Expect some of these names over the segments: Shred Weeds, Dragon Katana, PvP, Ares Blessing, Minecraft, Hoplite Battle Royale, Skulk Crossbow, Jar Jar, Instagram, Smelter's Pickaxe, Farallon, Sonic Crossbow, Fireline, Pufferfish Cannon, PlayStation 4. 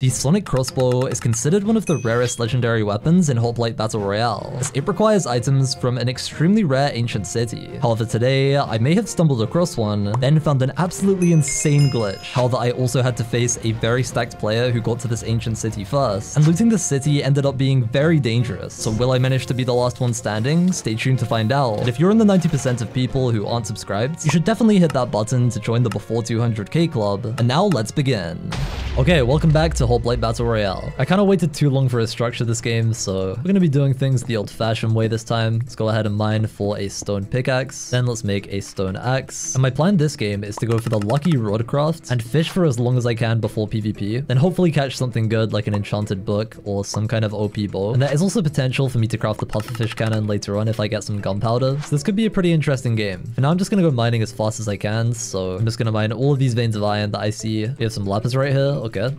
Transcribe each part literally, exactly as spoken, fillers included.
The Sonic Crossbow is considered one of the rarest legendary weapons in Hoplite Battle Royale, as it requires items from an extremely rare ancient city. However, today, I may have stumbled across one, then found an absolutely insane glitch. However, I also had to face a very stacked player who got to this ancient city first, and looting the city ended up being very dangerous. So will I manage to be the last one standing? Stay tuned to find out. And if you're in the ninety percent of people who aren't subscribed, you should definitely hit that button to join the Before two hundred K club. And now let's begin. Okay, welcome back to Hoplite Battle Royale. I kind of waited too long for a structure this game, so we're going to be doing things the old-fashioned way this time. Let's go ahead and mine for a stone pickaxe, then let's make a stone axe. And my plan this game is to go for the lucky rodcraft and fish for as long as I can before PvP, then hopefully catch something good like an enchanted book or some kind of O P bow. And there is also potential for me to craft the pufferfish cannon later on if I get some gunpowder, so this could be a pretty interesting game. And now I'm just going to go mining as fast as I can, so I'm just going to mine all of these veins of iron that I see. We have some lapis right here, okay.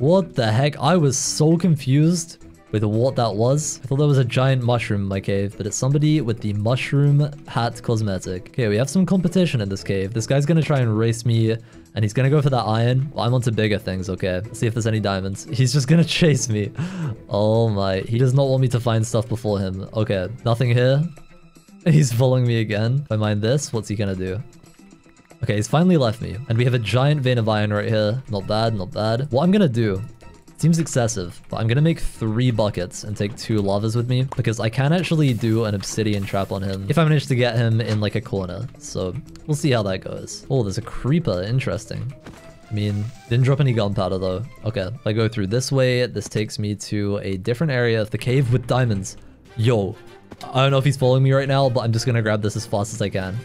What the heck? I was so confused with what that was. I thought there was a giant mushroom in my cave, but it's somebody with the mushroom hat cosmetic. Okay, we have some competition in this cave. This guy's gonna try and race me, and he's gonna go for that iron. I'm onto bigger things, okay. Let's see if there's any diamonds. He's just gonna chase me. Oh my, he does not want me to find stuff before him. Okay, nothing here. He's following me again. If I mine this, what's he gonna do? Okay, he's finally left me. And we have a giant vein of iron right here. Not bad, not bad. What I'm gonna do, it seems excessive, but I'm gonna make three buckets and take two lavas with me because I can actually do an obsidian trap on him if I manage to get him in like a corner. So we'll see how that goes. Oh, there's a creeper. Interesting. I mean, didn't drop any gunpowder though. Okay, if I go through this way, this takes me to a different area of the cave with diamonds. Yo, I don't know if he's following me right now, but I'm just gonna grab this as fast as I can.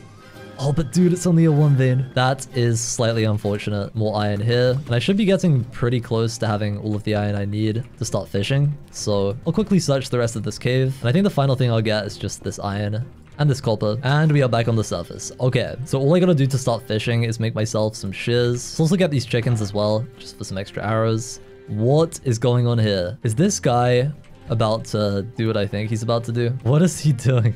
Oh, but dude, it's only a one vein. That is slightly unfortunate. More iron here. And I should be getting pretty close to having all of the iron I need to start fishing. So I'll quickly search the rest of this cave. And I think the final thing I'll get is just this iron and this copper. And we are back on the surface. Okay, so all I gotta do to start fishing is make myself some shears. I'll also get these chickens as well, just for some extra arrows. What is going on here? Is this guy about to do what I think he's about to do? What is he doing?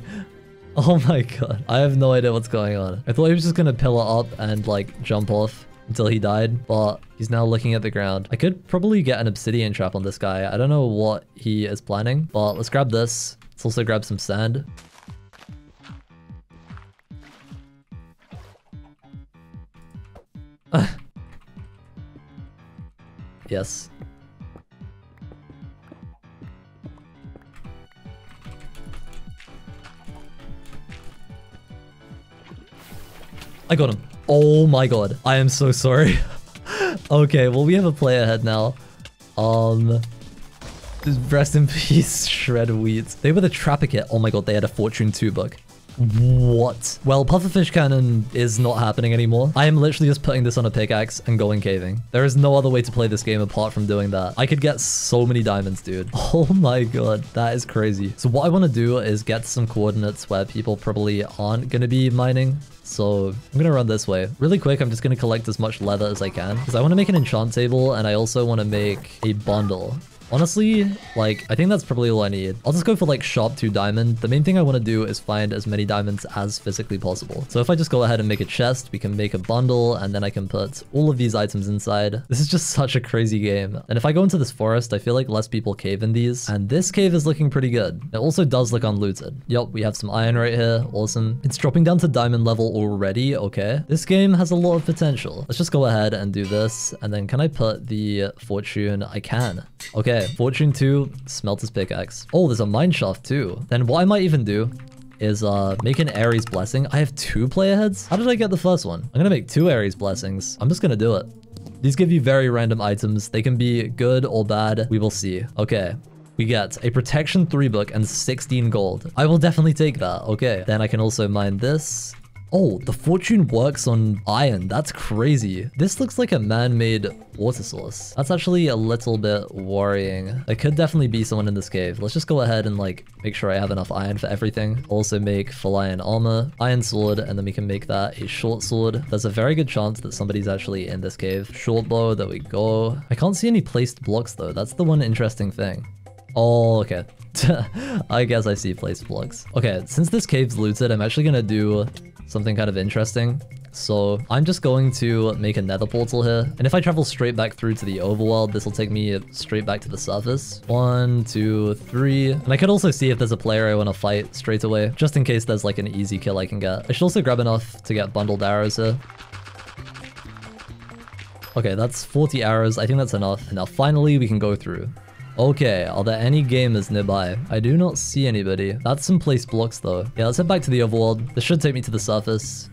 Oh my god. I have no idea what's going on. I thought he was just gonna pillar up and like jump off until he died, but he's now looking at the ground. I could probably get an obsidian trap on this guy. I don't know what he is planning, but let's grab this. Let's also grab some sand. Yes. I got him. Oh my god. I am so sorry. Okay, well, we have a play ahead now. Um, rest in peace, Shred Weeds. They were the Trapper Kit. Oh my god, they had a Fortune two book. What? Well, Pufferfish Cannon is not happening anymore. I am literally just putting this on a pickaxe and going caving. There is no other way to play this game apart from doing that. I could get so many diamonds, dude. Oh my god, that is crazy. So what I want to do is get some coordinates where people probably aren't going to be mining. So I'm going to run this way. Really quick, I'm just going to collect as much leather as I can because I want to make an enchant table and I also want to make a bundle. Honestly, like, I think that's probably all I need. I'll just go for, like, sharp two diamond. The main thing I want to do is find as many diamonds as physically possible. So if I just go ahead and make a chest, we can make a bundle, and then I can put all of these items inside. This is just such a crazy game. And if I go into this forest, I feel like less people cave in these. And this cave is looking pretty good. It also does look unlooted. Yup, we have some iron right here. Awesome. It's dropping down to diamond level already. Okay. This game has a lot of potential. Let's just go ahead and do this. And then can I put the fortune? I can. Okay. Fortune two, Smelter's Pickaxe. Oh, there's a mineshaft too. Then what I might even do is uh, make an Ares Blessing. I have two player heads? How did I get the first one? I'm going to make two Ares Blessings. I'm just going to do it. These give you very random items. They can be good or bad. We will see. Okay. We get a Protection three book and sixteen gold. I will definitely take that. Okay. Then I can also mine this. Oh, the fortune works on iron. That's crazy. This looks like a man-made water source. That's actually a little bit worrying. There could definitely be someone in this cave. Let's just go ahead and like make sure I have enough iron for everything. Also make Fireline armor, iron sword, and then we can make that a short sword. There's a very good chance that somebody's actually in this cave. Short bow, there we go. I can't see any placed blocks though. That's the one interesting thing. Oh, okay. I guess I see placed blocks. Okay, since this cave's looted, I'm actually gonna do something kind of interesting. So I'm just going to make a nether portal here. And if I travel straight back through to the overworld, this will take me straight back to the surface. One, two, three. And I could also see if there's a player I want to fight straight away, just in case there's like an easy kill I can get. I should also grab enough to get bundled arrows here. Okay, that's forty arrows. I think that's enough. Now finally we can go through. Okay, are there any gamers nearby? I do not see anybody. That's some place blocks though. Yeah, let's head back to the overworld. This should take me to the surface.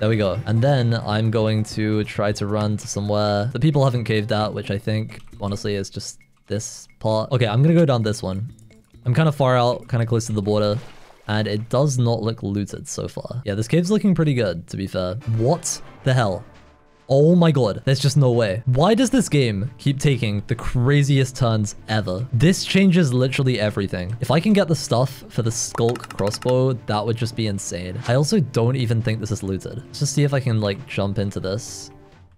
There we go. And then I'm going to try to run to somewhere that people haven't caved at, which I think honestly is just this part. Okay, I'm gonna go down this one. I'm kind of far out, kind of close to the border. And it does not look looted so far. Yeah, this cave's looking pretty good, to be fair. What the hell? Oh my god, there's just no way. Why does this game keep taking the craziest turns ever? This changes literally everything. If I can get the stuff for the Skulk Crossbow, that would just be insane. I also don't even think this is looted. Let's just see if I can like jump into this.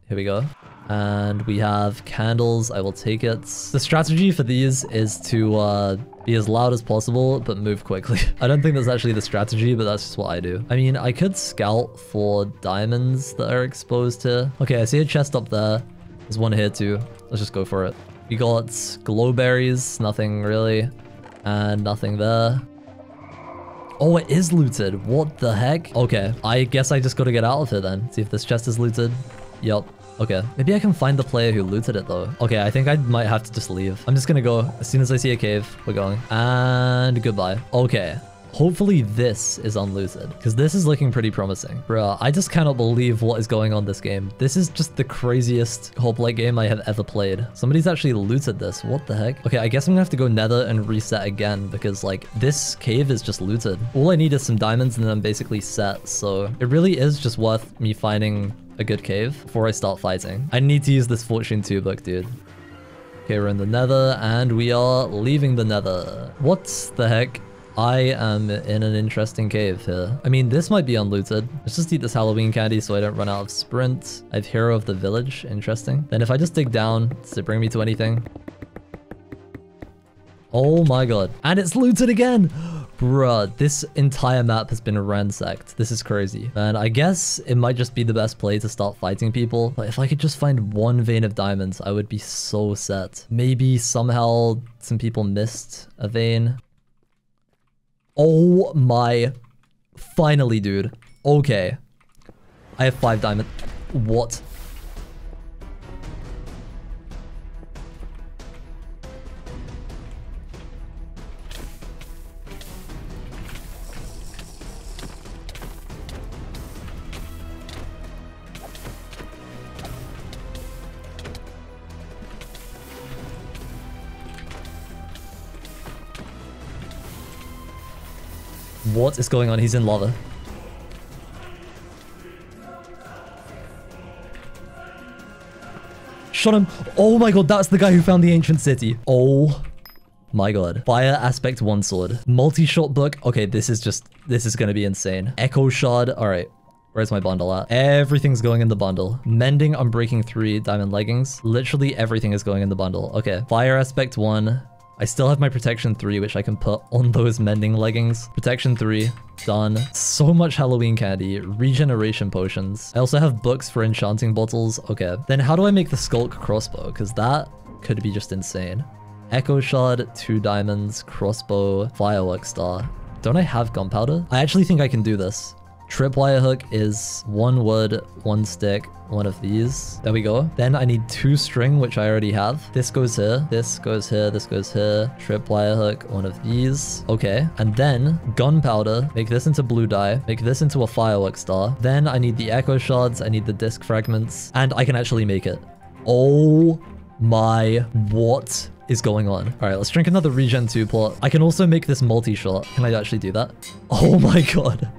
Here we go. And we have candles. I will take it. The strategy for these is to uh, be as loud as possible, but move quickly. I don't think that's actually the strategy, but that's just what I do. I mean, I could scout for diamonds that are exposed here. Okay, I see a chest up there. There's one here too. Let's just go for it. We got glowberries, nothing really, and nothing there. Oh, it is looted. What the heck? Okay, I guess I just got to get out of here then. See if this chest is looted. Yup. Okay, maybe I can find the player who looted it though. Okay, I think I might have to just leave. I'm just gonna go. As soon as I see a cave, we're going. And goodbye. Okay, hopefully this is unlooted because this is looking pretty promising. Bro, I just cannot believe what is going on this game. This is just the craziest Hoplite game I have ever played. Somebody's actually looted this. What the heck? Okay, I guess I'm gonna have to go nether and reset again because like this cave is just looted. All I need is some diamonds and then I'm basically set. So it really is just worth me finding a good cave before I start fighting. I need to use this fortune two book, dude. Okay, we're in the nether and we are leaving the nether. What the heck? I am in an interesting cave here. I mean, this might be unlooted. Let's just eat this Halloween candy so I don't run out of sprint. I have Hero of the Village. Interesting. Then if I just dig down, does it bring me to anything? Oh my god. And it's looted again! Bruh, this entire map has been ransacked. This is crazy. And I guess it might just be the best play to start fighting people. But if I could just find one vein of diamonds, I would be so set. Maybe somehow some people missed a vein. Oh my. Finally, dude. Okay. I have five diamonds. What? What is going on? He's in lava. Shot him. Oh my god, that's the guy who found the ancient city. Oh my god. Fire aspect one sword. Multi-shot book. Okay, this is just, this is going to be insane. Echo shard. All right. Where's my bundle at? Everything's going in the bundle. Mending, unbreaking three, diamond leggings. Literally everything is going in the bundle. Okay. Fire aspect one. I still have my protection three, which I can put on those mending leggings. Protection three, done. So much Halloween candy, regeneration potions. I also have books for enchanting bottles. Okay, then how do I make the Skulk Crossbow? Because that could be just insane. Echo Shard, two diamonds, crossbow, firework star. Don't I have gunpowder? I actually think I can do this. Tripwire hook is one wood, one stick, one of these. There we go. Then I need two string, which I already have. This goes here, this goes here, this goes here. Tripwire hook, one of these. Okay. And then gunpowder, make this into blue dye, make this into a firework star. Then I need the echo shards, I need the disc fragments, and I can actually make it. Oh my, what is going on? All right, let's drink another regen two pot. I can also make this multi-shot. Can I actually do that? Oh my god.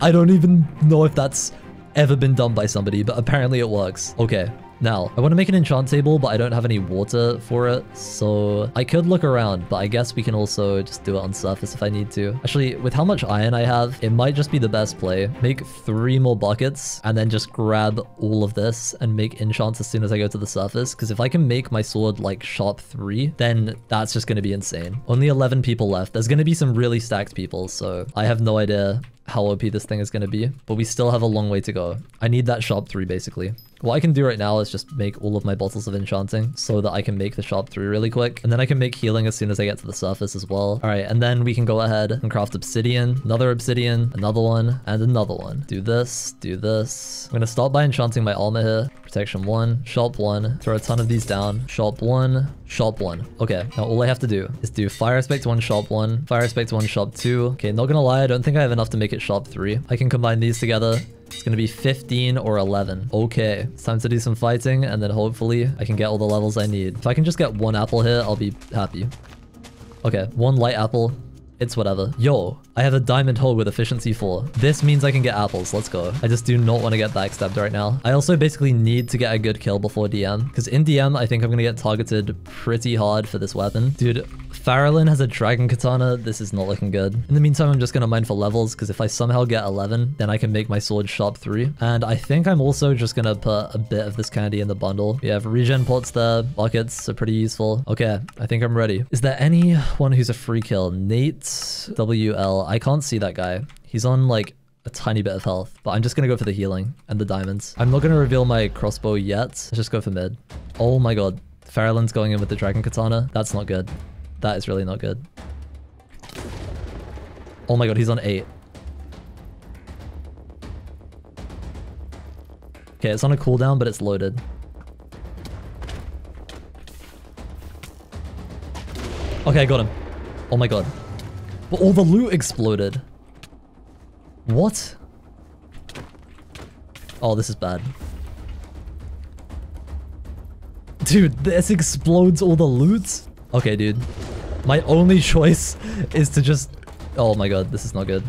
I don't even know if that's ever been done by somebody, but apparently it works. Okay, Now, I want to make an enchant table, but I don't have any water for it, so I could look around, but I guess we can also just do it on surface if I need to. Actually, with how much iron I have, it might just be the best play. Make three more buckets, and then just grab all of this and make enchants as soon as I go to the surface, because if I can make my sword, like, sharp three, then that's just going to be insane. Only eleven people left. There's going to be some really stacked people, so I have no idea how O P this thing is going to be, but we still have a long way to go. I need that sharp three, basically. What I can do right now is just make all of my bottles of enchanting so that I can make the sharp three really quick. And then I can make healing as soon as I get to the surface as well. All right, and then we can go ahead and craft obsidian, another obsidian, another one, and another one. Do this, do this. I'm going to start by enchanting my armor here. Protection one, sharp one. Throw a ton of these down. Sharp one, sharp one. Okay, now all I have to do is do fire aspect one, sharp one, fire aspect one, sharp two. Okay, not going to lie, I don't think I have enough to make it sharp three. I can combine these together. It's going to be fifteen or eleven. Okay, it's time to do some fighting, and then hopefully I can get all the levels I need. If I can just get one apple here, I'll be happy. Okay, one light apple. It's whatever. Yo, I have a diamond hole with efficiency four. This means I can get apples. Let's go. I just do not want to get backstabbed right now. I also basically need to get a good kill before D M, because in D M, I think I'm going to get targeted pretty hard for this weapon. Dude, Farallon has a Dragon Katana. This is not looking good. In the meantime, I'm just going to mine for levels, because if I somehow get eleven, then I can make my sword sharp three. And I think I'm also just going to put a bit of this candy in the bundle. We have regen pots there. Buckets are pretty useful. Okay, I think I'm ready. Is there anyone who's a free kill? Nate? W L. I can't see that guy. He's on like a tiny bit of health, but I'm just going to go for the healing and the diamonds. I'm not going to reveal my crossbow yet. Let's just go for mid. Oh my god. Farallon's going in with the Dragon Katana. That's not good. That is really not good. Oh my god, he's on eight. Okay, it's on a cooldown, but it's loaded. Okay, I got him. Oh my god. But all the loot exploded. What? Oh, this is bad. Dude, this explodes all the loot? Okay, dude. My only choice is to just... Oh my god, this is not good.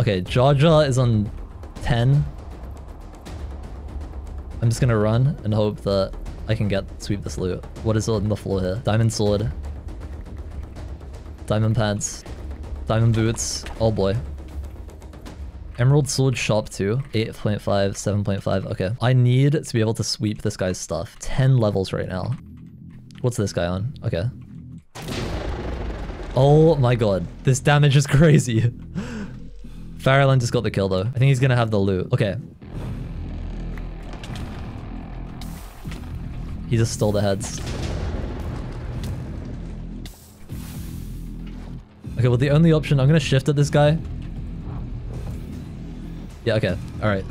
Okay, Jar Jar is on ten. I'm just gonna run and hope that I can get sweep this loot. What is on the floor here? Diamond sword. Diamond pants. Diamond boots. Oh boy. Emerald sword sharp two. eight point five, seven point five. Okay. I need to be able to sweep this guy's stuff. ten levels right now. What's this guy on? Okay. Oh my god. This damage is crazy. Farallon just got the kill though. I think he's gonna have the loot. Okay. He just stole the heads. Okay, well, the only option... I'm going to shift at this guy. Yeah, okay. All right.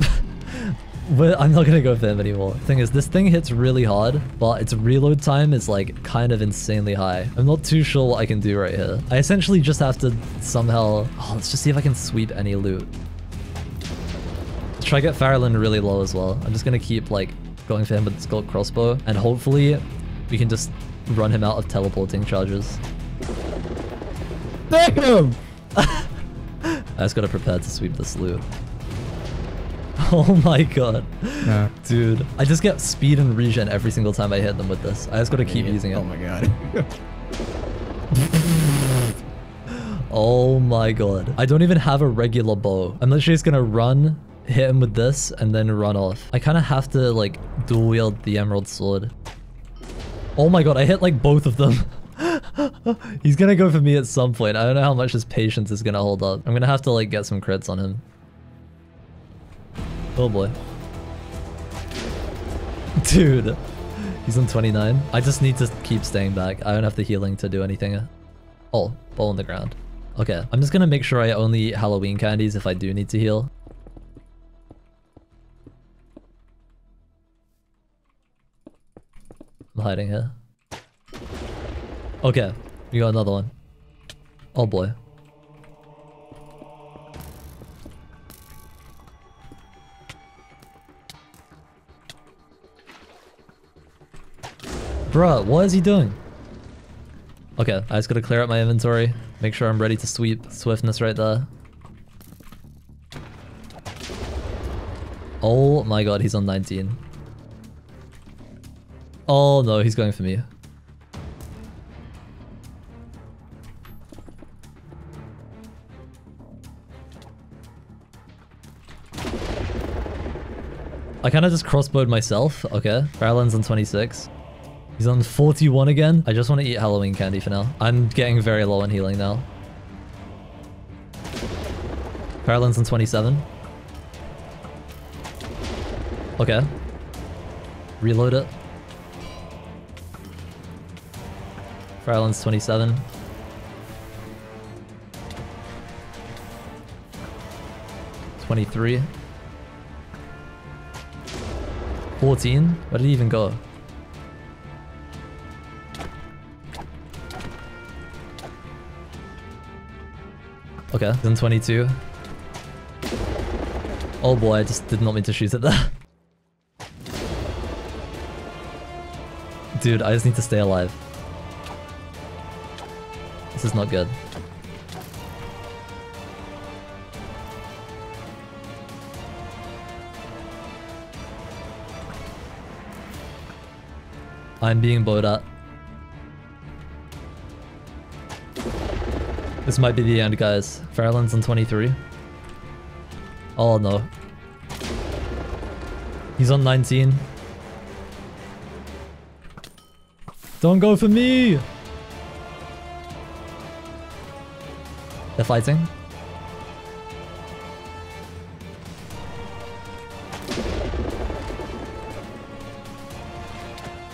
I'm not going to go for him anymore. Thing is, this thing hits really hard, but its reload time is, like, kind of insanely high. I'm not too sure what I can do right here. I essentially just have to somehow... Oh, let's just see if I can sweep any loot. Let's try to get Farallon really low as well. I'm just going to keep, like, going for him with the Skulk Crossbow, and hopefully we can just run him out of teleporting charges. Damn! I just gotta prepare to sweep this loot. Oh my god. Nah. Dude, I just get speed and regen every single time I hit them with this. I just gotta keep using it. Oh my god. Oh my god. I don't even have a regular bow. I'm literally just gonna run, hit him with this, and then run off. I kind of have to, like, dual wield the emerald sword. Oh my god, I hit, like, both of them. He's gonna go for me at some point. I don't know how much his patience is gonna hold up. I'm gonna have to, like, get some crits on him. Oh boy. Dude. He's on twenty-nine. I just need to keep staying back. I don't have the healing to do anything. Oh, ball on the ground. Okay. I'm just gonna make sure I only eat Halloween candies if I do need to heal. I'm hiding here. Okay, we got another one. Oh boy. Bruh, what is he doing? Okay, I just gotta clear out my inventory. Make sure I'm ready to sweep. Swiftness right there. Oh my god, he's on nineteen. Oh no, he's going for me. I kind of just crossbowed myself. Okay. Farallon's on twenty-six. He's on forty-one again. I just want to eat Halloween candy for now. I'm getting very low on healing now. Farallon's on twenty-seven. Okay. Reload it. Farallon's twenty-seven. twenty-three. fourteen? Where did he even go? Okay, he's on twenty-two. Oh boy, I just did not mean to shoot it there. Dude, I just need to stay alive. This is not good. I'm being bowed at. This might be the end, guys. Farallon's on twenty-three. Oh no. He's on nineteen. Don't go for me! They're fighting.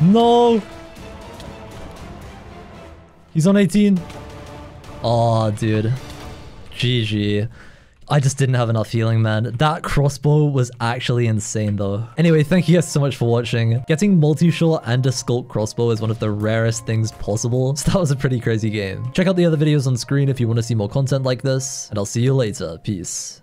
No! He's on eighteen. Oh, dude. G G. I just didn't have enough healing, man. That crossbow was actually insane, though. Anyway, thank you guys so much for watching. Getting multi-shot and a Skulk Crossbow is one of the rarest things possible, so that was a pretty crazy game. Check out the other videos on screen if you want to see more content like this, and I'll see you later. Peace.